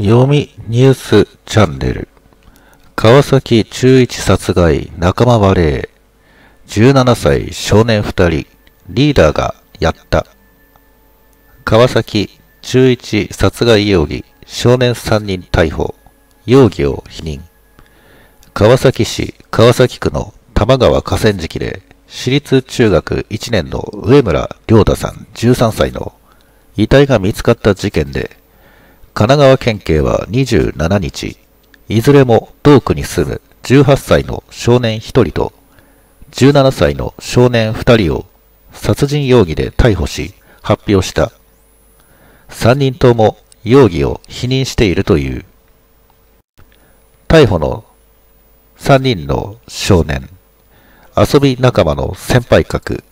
読みニュースチャンネル。川崎中一殺害仲間割れ。17歳少年2人、リーダーがやった。川崎中一殺害容疑、少年3人逮捕。容疑を否認。川崎市川崎区の多摩川河川敷で、私立中学1年の上村亮太さん13歳の遺体が見つかった事件で、神奈川県警は27日、いずれも同区に住む18歳の少年1人と17歳の少年2人を殺人容疑で逮捕し発表した。3人とも容疑を否認しているという。逮捕の3人の少年、遊び仲間の先輩格。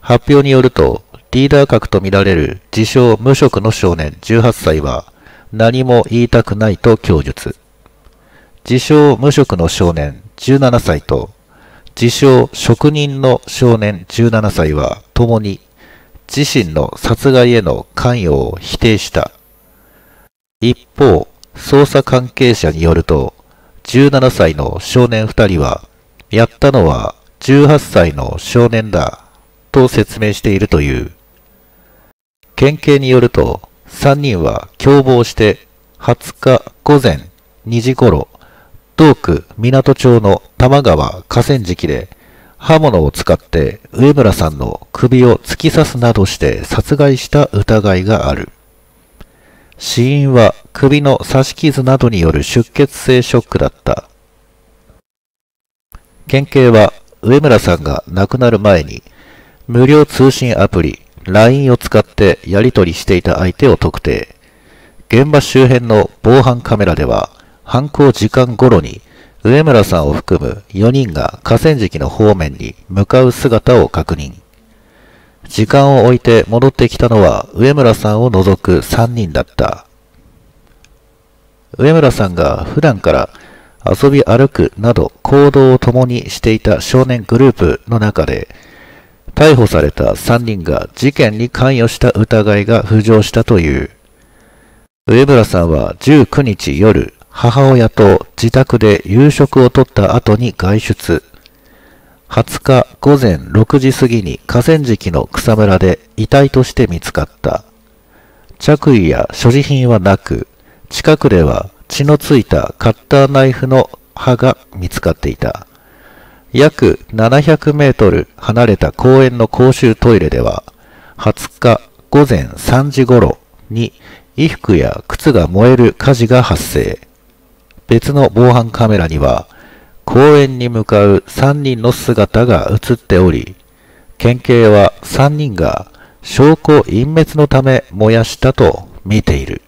発表によると、リーダー格とみられる自称無職の少年18歳は何も言いたくないと供述。自称無職の少年17歳と自称職人の少年17歳は共に自身の殺害への関与を否定した。一方、捜査関係者によると17歳の少年2人はやったのは18歳の少年だと説明しているという。県警によると、3人は共謀して20日午前2時頃、同区港町の多摩川河川敷で刃物を使って上村さんの首を突き刺すなどして殺害した疑いがある。死因は首の刺し傷などによる出血性ショックだった。県警は上村さんが亡くなる前に無料通信アプリ LINE を使ってやり取りしていた相手を特定。現場周辺の防犯カメラでは犯行時間頃に上村さんを含む4人が河川敷の方面に向かう姿を確認。時間を置いて戻ってきたのは上村さんを除く3人だった。上村さんが普段から遊び歩くなど行動を共にしていた少年グループの中で、逮捕された3人が事件に関与した疑いが浮上したという。上村さんは19日夜、母親と自宅で夕食をとった後に外出。20日午前6時過ぎに河川敷の草むらで遺体として見つかった。着衣や所持品はなく、近くでは血のついたカッターナイフの刃が見つかっていた。約700メートル離れた公園の公衆トイレでは、20日午前3時頃に衣服や靴が燃える火事が発生。別の防犯カメラには、公園に向かう3人の姿が映っており、県警は3人が証拠隠滅のため燃やしたと見ている。